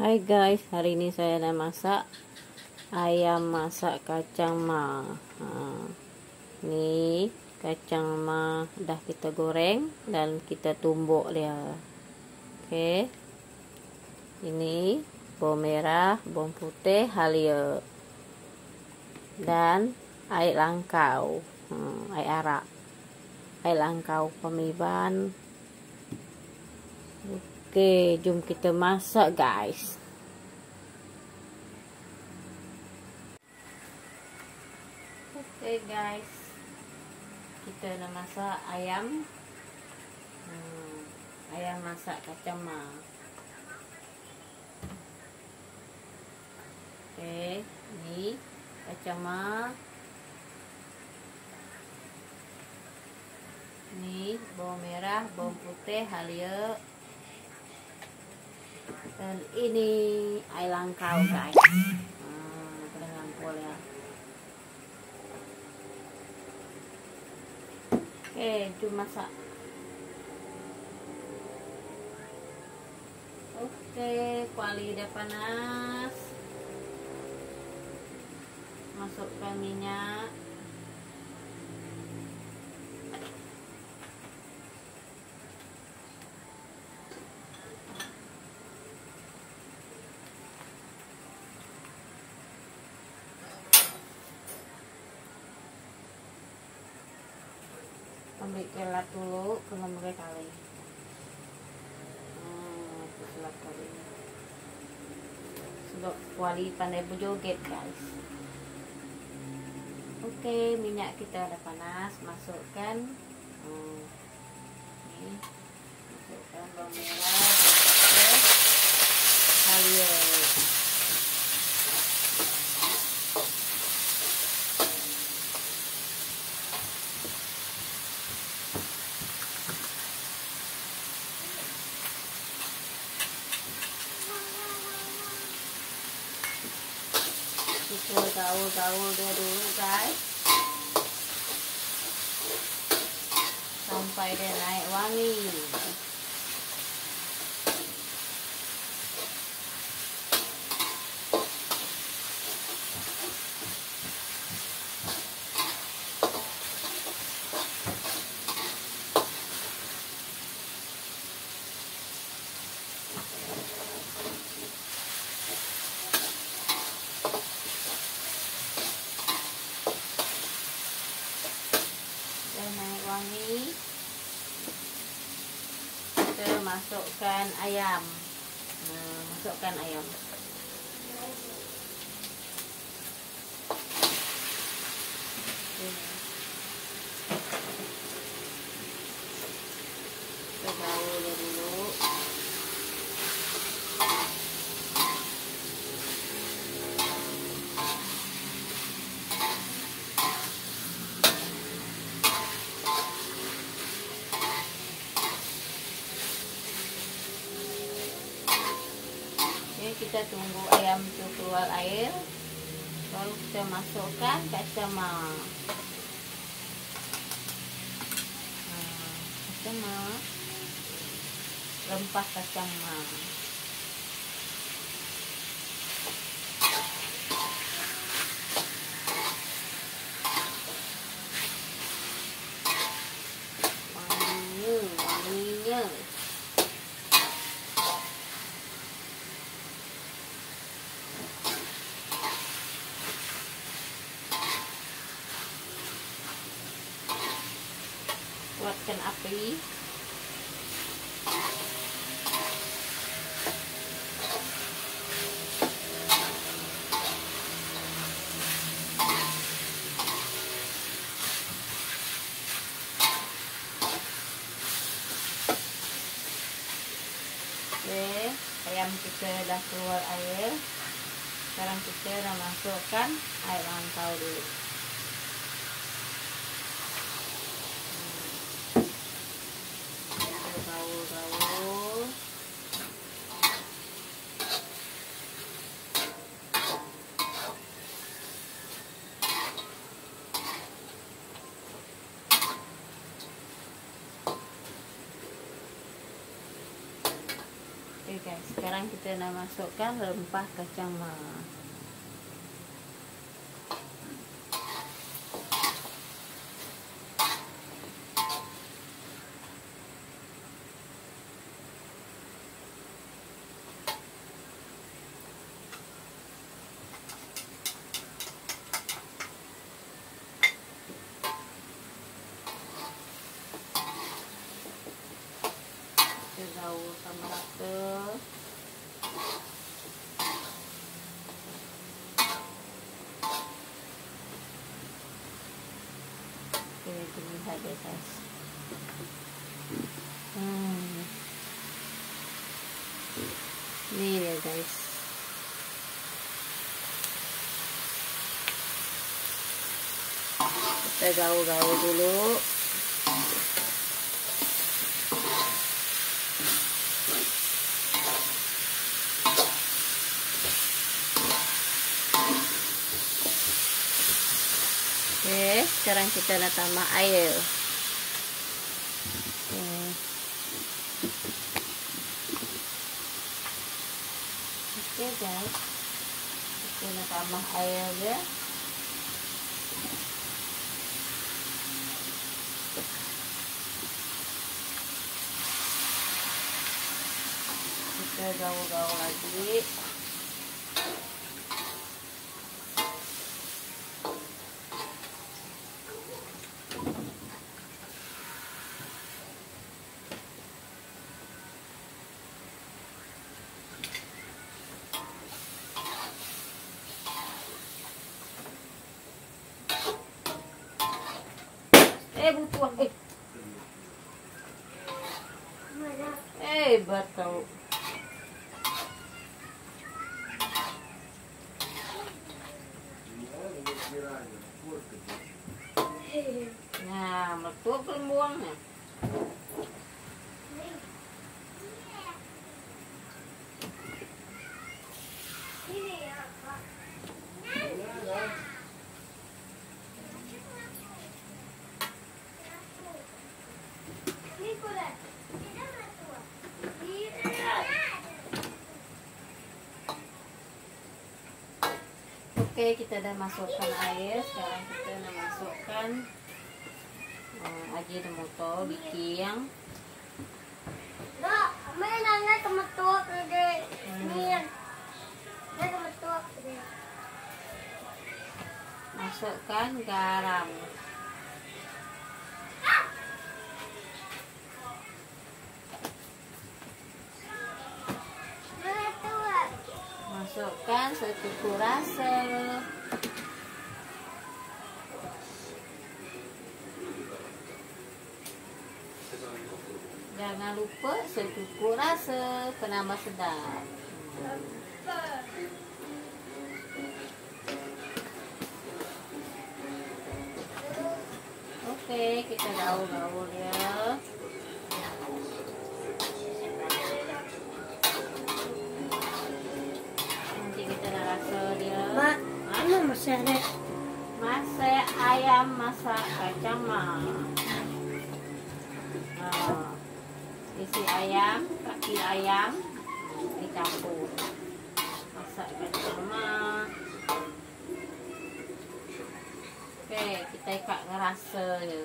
Hai guys, hari ini saya akan masak ayam masak kacangma. Ini kacangma dah kita goreng dan kita tumbuk dia. Oke. Ini bawang merah, bawang putih, halia dan air langkau, air arak, air langkau pemilihan. Oke, jom kita masak guys. Oke guys, kita nak masak ayam, ayam masak kacangma. Oke, ini kacangma, ini bawang merah, bawang putih, halia. Dan ini air langkau guys, dengan langkau ya. Oke, jom masak. Oke, kuali udah panas, masukkan minyak. Ambil kelap dulu, kelap kali. Kelap kali. Sebab kuali pandai berjoget guys. Oke, minyak kita udah panas, masukkan. Ini masukkan bawang merah, halia. Kita gaul-gaul dia dulu guys, sampai dia naik wangi. Kita masukkan ayam, kita gaul dulu. Kita tunggu ayam itu keluar air, lalu kita masukkan kacangma. Rempah kacangma. Wanginya. Kuatkan api. Oke, ayam kita dah keluar air. Sekarang kita dah masukkan air langkau dulu. Gaul-gaul. Oke guys, Sekarang kita nak masukkan rempah kacangma. Gaul sama rata. Kita tunggu saja guys. Ni dia guys. Kita gaul-gaul dulu. Oke, sekarang kita nak tambah air. Oke guys, kita nak tambah air ya. Kita gaul-gaul lagi. Batau. Nah, meletup lembuangnya. Oke, kita dah masukkan air. Sekarang kita nak masukkan aji tomato bikin. Dok, main nana tomato ni. Ni tomato ni. Masukkan garam. Masukkan secukup rasa. Jangan lupa secukup rasa penambah sedap. Oke, kita gaul-gaul ya. Masak ayam masak kacangma. Isi ayam, kaki ayam dicampur. Masak kacangma. Okey, kita ikat ngerasa dia.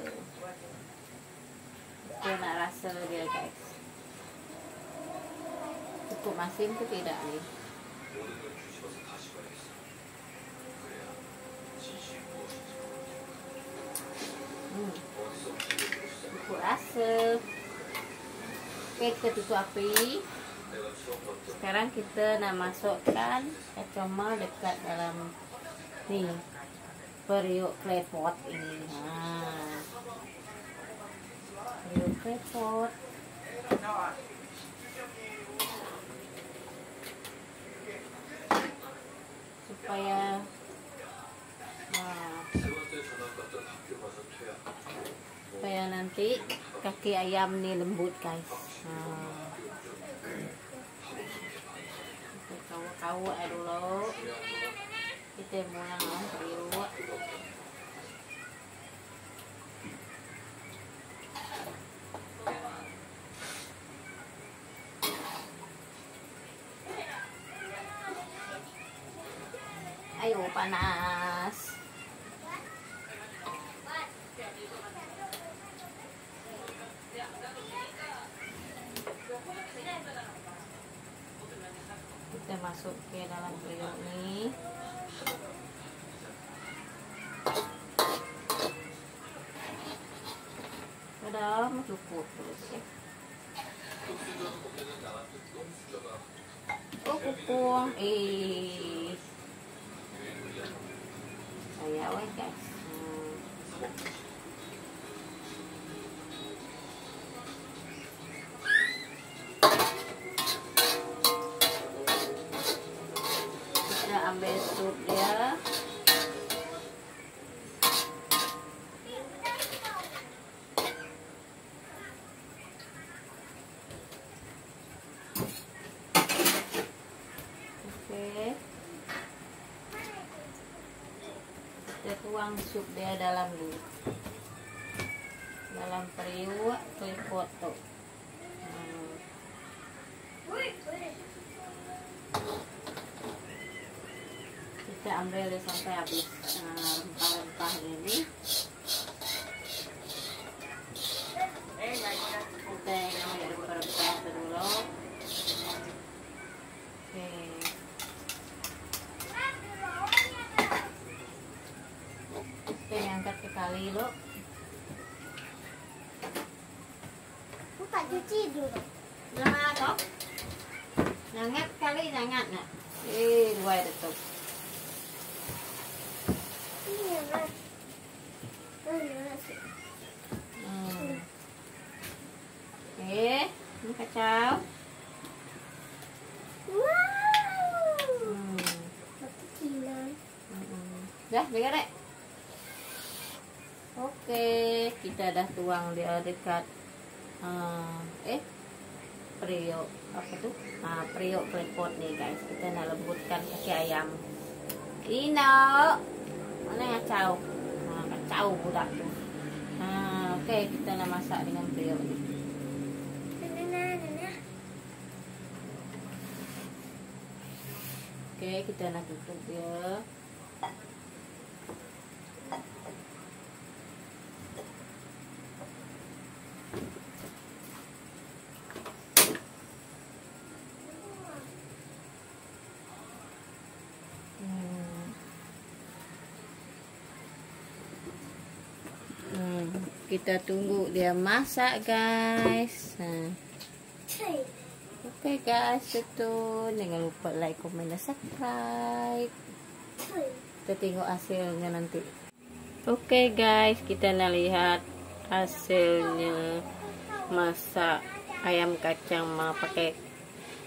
Kita nak rasa dia guys. Cukup masin ke tidak ni? Cukup rasa. Oke, kita tutup api. Sekarang kita nak masukkan kacangma dekat dalam ni periuk klepot ini. Periuk klepot. Supaya supaya nanti kaki ayam ni lembut guys. Kita kawat-kawat dulu. Kita mulai periuk. tuh panas. Kita masuk ke dalam periuk ini. Udah cukup terus ya. Oh kukuh, saya awet guys. Kita ambil sup dia. Kita tuang sup dia dalam dulu, dalam periuk tripod tuh. Kita ambil sampai habis rempah-rempah ini. Kita ambil rempah-rempah dulu. Oke. Kali lo, buka cuci dulu. Jangan dok, jangan kali jangan nak. Dua detok. Ini kacau. Dah, jaga dek. Oke, kita dah tuang dia dekat periuk apa tuh? Nah, periuk tripod nih guys. Kita nak lembutkan kaki ayam. Ino, mana kacau? Nah, kacau budak tuh. Nah, oke, kita nak masak dengan periuk ini. Oke, kita nak tutup dia. Kita tunggu dia masak guys. Oke guys, itu jangan lupa like, comment, dan subscribe. Kita tengok hasilnya nanti. Oke guys, kita nak lihat hasilnya masak ayam kacangma pakai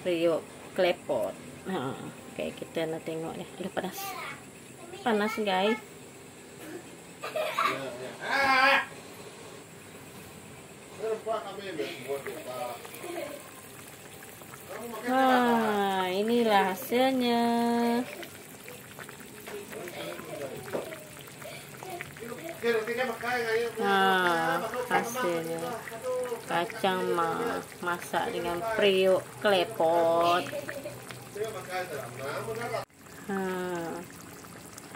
periuk klepot. Oke, kita nak tengok ya. Udah panas, panas guys. Nah, inilah hasilnya. Nah, hasilnya kacangma masak dengan periuk klepot.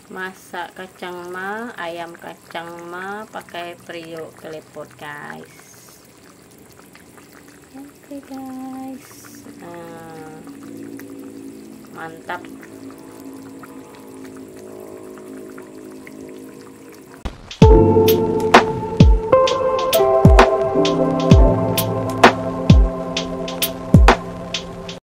Masak kacangma, ayam kacangma pakai periuk klepot guys. Oke guys, mantap.